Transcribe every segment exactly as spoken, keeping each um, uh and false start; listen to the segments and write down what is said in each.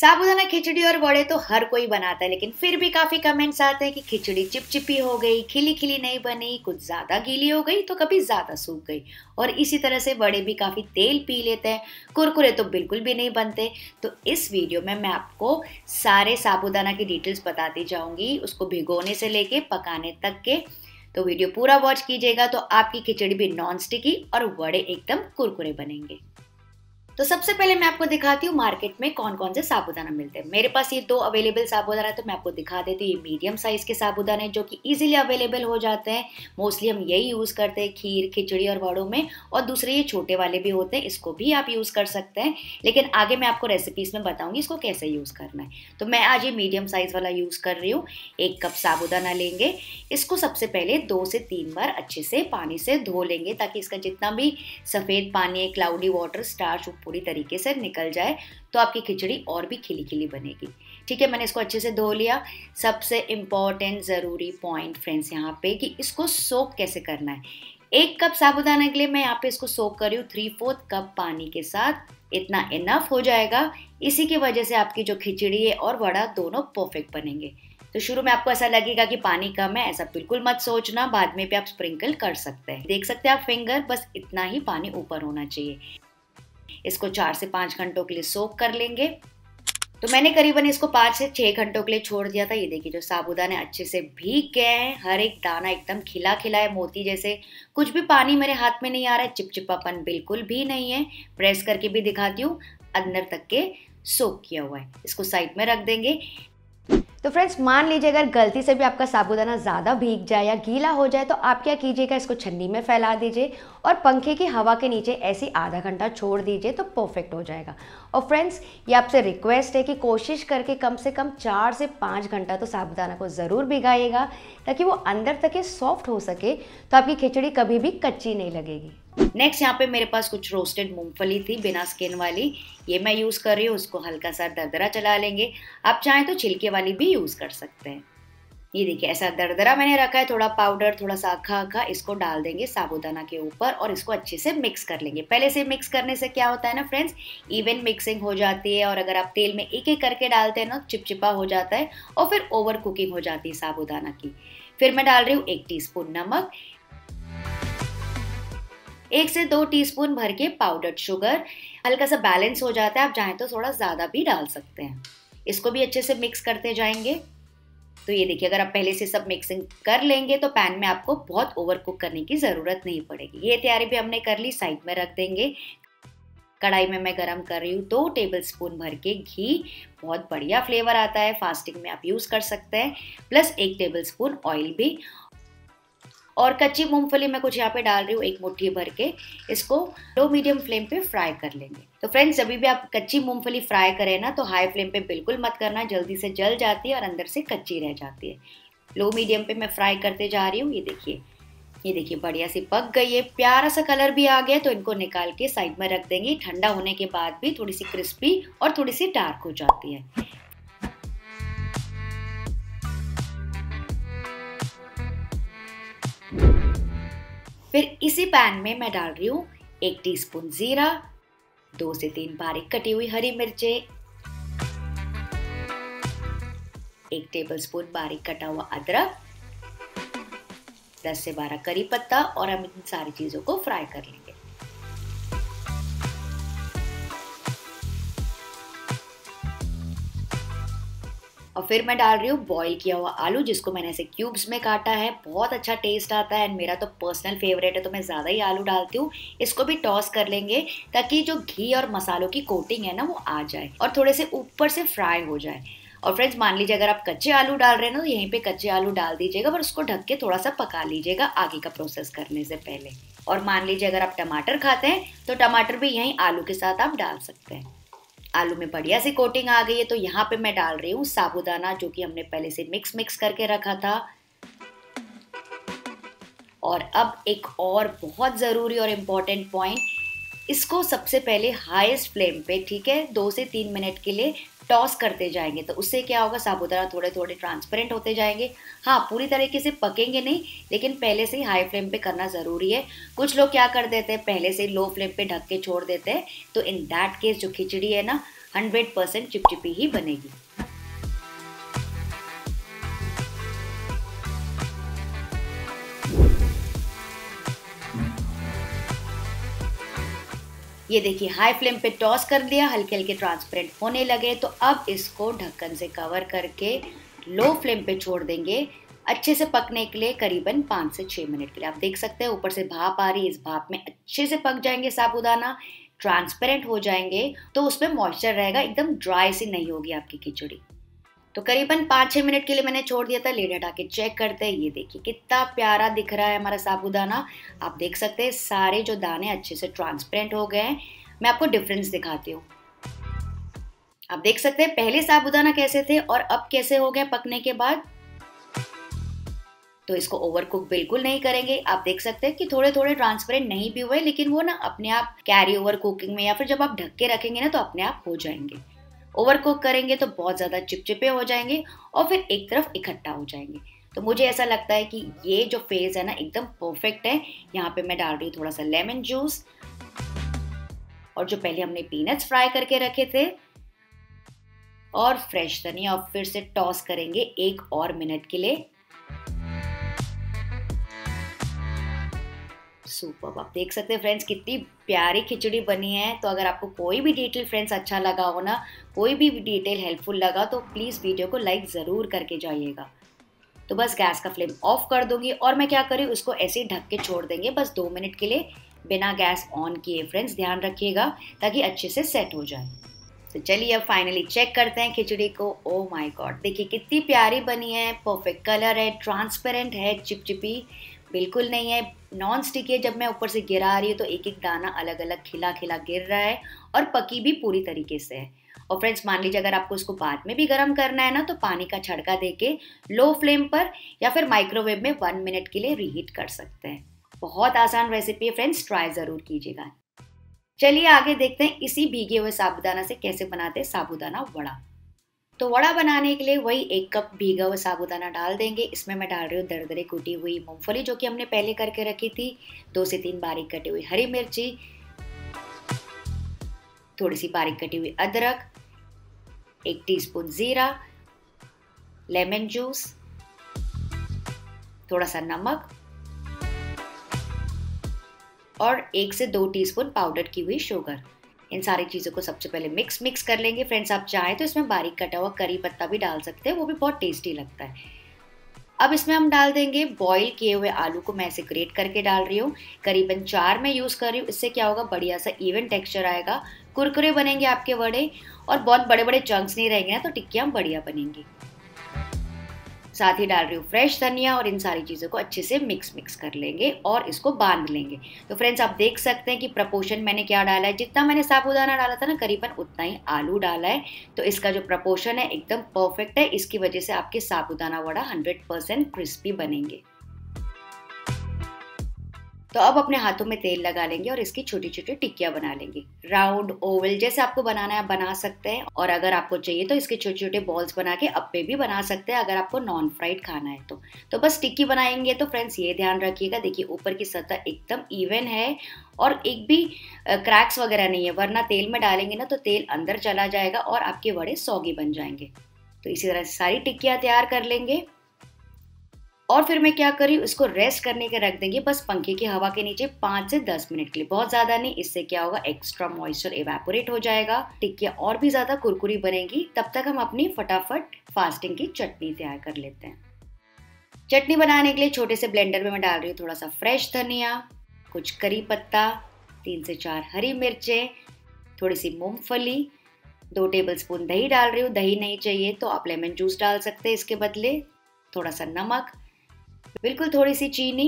साबूदाना खिचड़ी और वड़े तो हर कोई बनाता है, लेकिन फिर भी काफ़ी कमेंट्स आते हैं कि खिचड़ी चिपचिपी हो गई, खिली खिली नहीं बनी, कुछ ज़्यादा गीली हो गई तो कभी ज़्यादा सूख गई। और इसी तरह से वड़े भी काफ़ी तेल पी लेते हैं, कुरकुरे तो बिल्कुल भी नहीं बनते। तो इस वीडियो में मैं आपको सारे साबूदाना की डिटेल्स बताती जाऊँगी, उसको भिगोने से लेके पकाने तक के। तो वीडियो पूरा वॉच कीजिएगा तो आपकी खिचड़ी भी नॉन स्टिकी और वड़े एकदम कुरकुरे बनेंगे। तो सबसे पहले मैं आपको दिखाती हूँ मार्केट में कौन कौन से साबूदाना मिलते हैं। मेरे पास ये दो अवेलेबल साबूदाना है तो मैं आपको दिखा देती हूँ। ये मीडियम साइज के साबूदाना है जो कि इजीली अवेलेबल हो जाते हैं, मोस्टली हम यही यूज़ करते हैं खीर खिचड़ी और वड़ों में। और दूसरे ये छोटे वाले भी होते हैं, इसको भी आप यूज़ कर सकते हैं, लेकिन आगे मैं आपको रेसिपीज में बताऊँगी इसको कैसे यूज़ करना है। तो मैं आज ये मीडियम साइज़ वाला यूज़ कर रही हूँ। एक कप साबूदाना लेंगे, इसको सबसे पहले दो से तीन बार अच्छे से पानी से धो लेंगे ताकि इसका जितना भी सफ़ेद पानी, क्लाउडी वाटर, स्टार्च पूरी तरीके से निकल जाए, तो आपकी खिचड़ी और भी खिली खिली बनेगी। ठीक है, मैंने इसको अच्छे से धो लिया। सबसे इम्पॉर्टेंट ज़रूरी पॉइंट फ्रेंड्स यहाँ पे कि इसको सोक कैसे करना है। एक कप साबूदाना के लिए मैं यहाँ पे इसको सोक कर रही हूँ थ्री फोर्थ कप पानी के साथ। इतना इनफ हो जाएगा, इसी की वजह से आपकी जो खिचड़ी है और वड़ा दोनों परफेक्ट बनेंगे। तो शुरू में आपको ऐसा लगेगा कि पानी कम है, ऐसा बिल्कुल मत सोचना, बाद में भी आप स्प्रिंकल कर सकते हैं। देख सकते हैं आप फिंगर, बस इतना ही पानी ऊपर होना चाहिए। इसको चार से पाँच घंटों के लिए सोक कर लेंगे। तो मैंने करीबन इसको पाँच से छः घंटों के लिए छोड़ दिया था। ये देखिए जो साबूदाने अच्छे से भीग गए हैं, हर एक दाना एकदम खिला खिला है, मोती जैसे। कुछ भी पानी मेरे हाथ में नहीं आ रहा है, चिपचिपापन बिल्कुल भी नहीं है। प्रेस करके भी दिखाती हूँ, अंदर तक के सोक किया हुआ है। इसको साइड में रख देंगे। तो फ्रेंड्स मान लीजिए अगर गलती से भी आपका साबूदाना ज़्यादा भीग जाए या गीला हो जाए तो आप क्या कीजिएगा, इसको छन्नी में फैला दीजिए और पंखे की हवा के नीचे ऐसे आधा घंटा छोड़ दीजिए तो परफेक्ट हो जाएगा। और फ्रेंड्स ये आपसे रिक्वेस्ट है कि कोशिश करके कम से कम चार से पाँच घंटा तो साबूदाना को ज़रूर भिगाइएगा ताकि वो अंदर तक सॉफ्ट हो सके, तो आपकी खिचड़ी कभी भी कच्ची नहीं लगेगी। नेक्स्ट यहाँ पे मेरे पास कुछ रोस्टेड मूंगफली थी बिना स्किन वाली, ये मैं यूज़ कर रही हूँ। उसको हल्का सा दरदरा चला लेंगे, आप चाहें तो छिलके वाली भी यूज़ कर सकते हैं। ये देखिए ऐसा दरदरा मैंने रखा है, थोड़ा पाउडर थोड़ा सा आखा आखा, इसको डाल देंगे साबूदाना के ऊपर और इसको अच्छे से मिक्स कर लेंगे। पहले से मिक्स करने से क्या होता है ना फ्रेंड्स, इवन मिक्सिंग हो जाती है, और अगर आप तेल में एक एक करके डालते हैं ना चिपचिपा हो जाता है और फिर ओवर कुकिंग हो जाती है साबूदाना की। फिर मैं डाल रही हूँ एक टी स्पून नमक, एक से दो टीस्पून भर के पाउडर्ड शुगर, हल्का सा बैलेंस हो जाता है, आप चाहें तो थोड़ा ज़्यादा भी डाल सकते हैं। इसको भी अच्छे से मिक्स करते जाएंगे। तो ये देखिए अगर आप पहले से सब मिक्सिंग कर लेंगे तो पैन में आपको बहुत ओवर कुक करने की ज़रूरत नहीं पड़ेगी। ये तैयारी भी हमने कर ली, साइड में रख देंगे। कढ़ाई में मैं गरम कर रही हूँ दो टेबल स्पून भर के घी, बहुत बढ़िया फ्लेवर आता है, फास्टिंग में आप यूज़ कर सकते हैं, प्लस एक टेबल स्पून ऑयल भी। और कच्ची मूंगफली मैं कुछ यहाँ पे डाल रही हूँ एक मुट्ठी भर के, इसको लो मीडियम फ्लेम पे फ्राई कर लेंगे। तो फ्रेंड्स जब भी आप कच्ची मूंगफली फ्राई करें ना तो हाई फ्लेम पे बिल्कुल मत करना, जल्दी से जल जाती है और अंदर से कच्ची रह जाती है। लो मीडियम पे मैं फ्राई करते जा रही हूँ। ये देखिए ये देखिए बढ़िया सी पक गई है, प्यारा सा कलर भी आ गया, तो इनको निकाल के साइड में रख देंगे। ठंडा होने के बाद भी थोड़ी सी क्रिस्पी और थोड़ी सी डार्क हो जाती है। फिर इसी पैन में मैं डाल रही हूँ एक टीस्पून जीरा, दो से तीन बारीक कटी हुई हरी मिर्चें, एक टेबलस्पून बारीक कटा हुआ अदरक, दस से बारह करी पत्ता, और हम इन सारी चीजों को फ्राई कर लेंगे। और फिर मैं डाल रही हूँ बॉईल किया हुआ आलू, जिसको मैंने ऐसे क्यूब्स में काटा है, बहुत अच्छा टेस्ट आता है एंड मेरा तो पर्सनल फेवरेट है तो मैं ज़्यादा ही आलू डालती हूँ। इसको भी टॉस कर लेंगे ताकि जो घी और मसालों की कोटिंग है ना वो आ जाए और थोड़े से ऊपर से फ्राई हो जाए। और फ्रेंड्स मान लीजिए अगर आप कच्चे आलू डाल रहे हैं ना तो यहीं पे कच्चे आलू डाल दीजिएगा, पर उसको ढक के थोड़ा सा पका लीजिएगा आगे का प्रोसेस करने से पहले। और मान लीजिए अगर आप टमाटर खाते हैं तो टमाटर भी यहीं आलू के साथ आप डाल सकते हैं। आलू में बढ़िया सी कोटिंग आ गई है, तो यहाँ पे मैं डाल रही हूँ साबूदाना जो कि हमने पहले से मिक्स मिक्स करके रखा था। और अब एक और बहुत ज़रूरी और इम्पॉर्टेंट पॉइंट, इसको सबसे पहले हाईएस्ट फ्लेम पे, ठीक है, दो से तीन मिनट के लिए टॉस करते जाएंगे। तो उससे क्या होगा, साबूदाना थोड़े थोड़े ट्रांसपेरेंट होते जाएंगे। हाँ पूरी तरीके से पकेंगे नहीं, लेकिन पहले से ही हाई फ्लेम पे करना ज़रूरी है। कुछ लोग क्या कर देते हैं पहले से लो फ्लेम पे ढक के छोड़ देते हैं, तो इन दैट केस जो खिचड़ी है ना हंड्रेड परसेंट चिपचिपी ही बनेगी। ये देखिए हाई फ्लेम पे टॉस कर दिया, हल्के हल्के ट्रांसपेरेंट होने लगे तो अब इसको ढक्कन से कवर करके लो फ्लेम पे छोड़ देंगे अच्छे से पकने के लिए करीबन पाँच से छः मिनट के लिए। आप देख सकते हैं ऊपर से भाप आ रही है, इस भाप में अच्छे से पक जाएंगे साबूदाना, ट्रांसपेरेंट हो जाएंगे तो उसमें मॉइस्चर रहेगा, एकदम ड्राई सी नहीं होगी आपकी खिचड़ी। तो करीबन पाँच छः मिनट के लिए मैंने छोड़ दिया था। लेड हटा के चेक करते हैं, ये देखिए कितना प्यारा दिख रहा है हमारा साबूदाना। आप देख सकते हैं सारे जो दाने अच्छे से ट्रांसपेरेंट हो गए हैं। मैं आपको डिफरेंस दिखाती हूँ। आप देख सकते हैं पहले साबूदाना कैसे थे और अब कैसे हो गए पकने के बाद। तो इसको ओवरकुक बिल्कुल नहीं करेंगे। आप देख सकते हैं कि थोड़े थोड़े ट्रांसपेरेंट नहीं भी हुए, लेकिन वो ना अपने आप कैरी ओवर कुकिंग में या फिर जब आप ढक के रखेंगे ना तो अपने आप हो जाएंगे। ओवरकुक करेंगे तो बहुत ज़्यादा चिपचिपे हो जाएंगे और फिर एक तरफ इकट्ठा हो जाएंगे। तो मुझे ऐसा लगता है कि ये जो फेज़ है ना एकदम परफेक्ट है। यहाँ पे मैं डाल रही हूँ थोड़ा सा लेमन जूस और जो पहले हमने पीनट्स फ्राई करके रखे थे और फ्रेश धनिया, और फिर से टॉस करेंगे एक और मिनट के लिए। सुपर, आप देख सकते हैं फ्रेंड्स कितनी प्यारी खिचड़ी बनी है। तो अगर आपको कोई भी डिटेल फ्रेंड्स अच्छा लगा हो ना, कोई भी डिटेल हेल्पफुल लगा तो प्लीज़ वीडियो को लाइक ज़रूर करके जाइएगा। तो बस गैस का फ्लेम ऑफ कर दूंगी और मैं क्या करी उसको ऐसे ही ढक के छोड़ देंगे बस दो मिनट के लिए बिना गैस ऑन किए। फ्रेंड्स ध्यान रखिएगा ताकि अच्छे से सेट हो जाए। तो चलिए अब फाइनली चेक करते हैं खिचड़ी को। ओ माय गॉड, देखिए कितनी प्यारी बनी है, परफेक्ट कलर है, ट्रांसपेरेंट है, चिपचिपी बिल्कुल नहीं है, नॉन स्टिक है। जब मैं ऊपर से गिरा रही हूँ तो एक एक दाना अलग अलग खिला खिला गिर रहा है और पकी भी पूरी तरीके से है। और फ्रेंड्स मान लीजिए अगर आपको इसको बाद में भी गर्म करना है ना तो पानी का छड़का देके लो फ्लेम पर या फिर माइक्रोवेव में वन मिनट के लिए रीहीट कर सकते हैं। बहुत आसान रेसिपी है फ्रेंड्स, ट्राई ज़रूर कीजिएगा। चलिए आगे देखते हैं इसी भीगे हुए साबूदाना से कैसे बनाते हैं साबूदाना वड़ा। तो वड़ा बनाने के लिए वही एक कप भीगा हुआ साबूदाना डाल देंगे। इसमें मैं डाल रही हूँ दरदरे कूटी हुई मूंगफली जो कि हमने पहले करके रखी थी, दो से तीन बारीक कटी हुई हरी मिर्ची, थोड़ी सी बारीक कटी हुई अदरक, एक टीस्पून जीरा, लेमन जूस, थोड़ा सा नमक और एक से दो टीस्पून पाउडर की हुई शुगर। इन सारी चीज़ों को सबसे पहले मिक्स मिक्स कर लेंगे। फ्रेंड्स आप चाहें तो इसमें बारीक कटा हुआ करी पत्ता भी डाल सकते हैं, वो भी बहुत टेस्टी लगता है। अब इसमें हम डाल देंगे बॉईल किए हुए आलू को मैं ऐसे ग्रेट करके डाल रही हूँ, करीबन चार में यूज़ कर रही हूँ। इससे क्या होगा, बढ़िया सा इवन टेक्स्चर आएगा, कुरकुरे बनेंगे आपके वड़े और बहुत बड़े बड़े चंक्स नहीं रहेंगे ना तो टिक्कियाँ बढ़िया बनेंगी। साथ ही डाल रही हूँ फ्रेश धनिया और इन सारी चीज़ों को अच्छे से मिक्स मिक्स कर लेंगे और इसको बांध लेंगे। तो फ्रेंड्स आप देख सकते हैं कि प्रपोर्शन मैंने क्या डाला है, जितना मैंने साबूदाना डाला था ना करीबन उतना ही आलू डाला है। तो इसका जो प्रपोर्शन है एकदम परफेक्ट है, इसकी वजह से आपके sabudana vada hundred percent crispy बनेंगे। तो अब अपने हाथों में तेल लगा लेंगे और इसकी छोटी छोटी टिक्कियाँ बना लेंगे। राउंड, ओवल, जैसे आपको बनाना है आप बना सकते हैं और अगर आपको चाहिए तो इसके छोटे छोटे बॉल्स बना के अप्पे भी बना सकते हैं अगर आपको नॉन फ्राइड खाना है तो। तो बस टिक्की बनाएंगे तो फ्रेंड्स ये ध्यान रखिएगा, देखिए ऊपर की सतह एकदम इवन है और एक भी क्रैक्स वगैरह नहीं है, वरना तेल में डालेंगे ना तो तेल अंदर चला जाएगा और आपके वड़े सौगी बन जाएंगे। तो इसी तरह से सारी टिक्कियाँ तैयार कर लेंगे और फिर मैं क्या करी उसको रेस्ट करने के रख देंगे बस पंखे की हवा के नीचे पाँच से दस मिनट के लिए, बहुत ज़्यादा नहीं। इससे क्या होगा, एक्स्ट्रा मॉइस्चर इवैपोरेट हो जाएगा, टिक्कियाँ और भी ज़्यादा कुरकुरी बनेगी। तब तक हम अपनी फटाफट फास्टिंग की चटनी तैयार कर लेते हैं। चटनी बनाने के लिए छोटे से ब्लेंडर में मैं डाल रही हूँ थोड़ा सा फ्रेश धनिया, कुछ करी पत्ता, तीन से चार हरी मिर्चें, थोड़ी सी मूँगफली, दो टेबल स्पून दही डाल रही हूँ। दही नहीं चाहिए तो आप लेमन जूस डाल सकते हैं इसके बदले, थोड़ा सा नमक, बिल्कुल थोड़ी सी चीनी,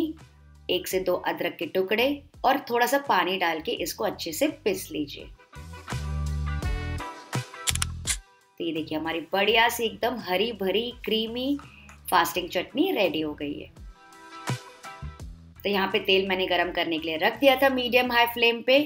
एक से दो अदरक के टुकड़े और थोड़ा सा पानी डाल के इसको अच्छे से पीस लीजिए। तो ये देखिए हमारी बढ़िया सी एकदम हरी भरी क्रीमी फास्टिंग चटनी रेडी हो गई है। तो यहाँ पे तेल मैंने गरम करने के लिए रख दिया था मीडियम हाई फ्लेम पे।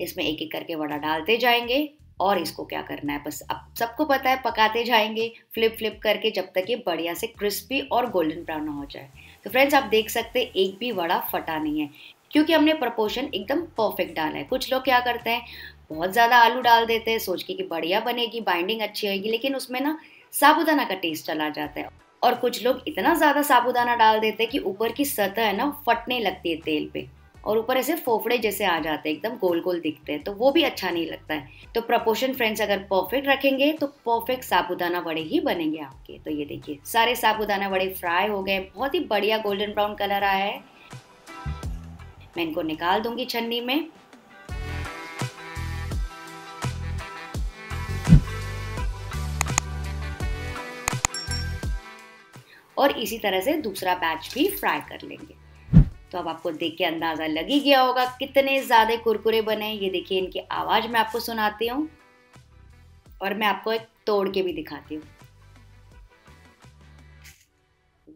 इसमें एक एक करके वड़ा डालते जाएंगे और इसको क्या करना है बस अब सबको पता है, पकाते जाएंगे फ्लिप फ्लिप करके जब तक ये बढ़िया से क्रिस्पी और गोल्डन ब्राउन ना हो जाए। तो फ्रेंड्स आप देख सकते हैं एक भी वड़ा फटा नहीं है क्योंकि हमने प्रपोर्शन एकदम परफेक्ट डाला है। कुछ लोग क्या करते हैं बहुत ज़्यादा आलू डाल देते हैं सोच के कि बढ़िया बनेगी, बाइंडिंग अच्छी होगी, लेकिन उसमें ना साबुदाना का टेस्ट चला जाता है। और कुछ लोग इतना ज़्यादा साबुदाना डाल देते हैं कि ऊपर की सतह है ना फटने लगती है तेल पे, और ऊपर ऐसे फोफड़े जैसे आ जाते हैं, एकदम गोल गोल दिखते हैं, तो वो भी अच्छा नहीं लगता है। तो प्रपोर्शन फ्रेंड्स अगर परफेक्ट रखेंगे तो परफेक्ट साबुदाना वड़े ही बनेंगे आपके। तो ये देखिए सारे साबुदाना वड़े फ्राई हो गए, बहुत ही बढ़िया गोल्डन ब्राउन कलर आया है। मैं इनको निकाल दूंगी छन्नी में। और इसी तरह से दूसरा बैच भी फ्राई कर लेंगे। तो अब आपको देख के अंदाजा लग ही गया होगा कितने ज़्यादा कुरकुरे बने। ये देखिए इनकी आवाज़ मैं आपको सुनाती हूँ और मैं आपको एक तोड़ के भी दिखाती हूँ।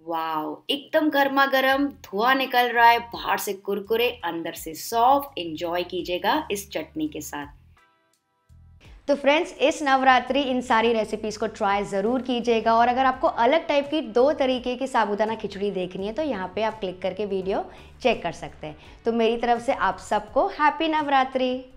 वाओ, एकदम गर्मा गर्म धुआं निकल रहा है, बाहर से कुरकुरे अंदर से सॉफ्ट। एंजॉय कीजिएगा इस चटनी के साथ। तो फ्रेंड्स इस नवरात्रि इन सारी रेसिपीज़ को ट्राई ज़रूर कीजिएगा। और अगर आपको अलग टाइप की दो तरीके की साबूदाना खिचड़ी देखनी है तो यहाँ पे आप क्लिक करके वीडियो चेक कर सकते हैं। तो मेरी तरफ से आप सबको हैप्पी नवरात्रि।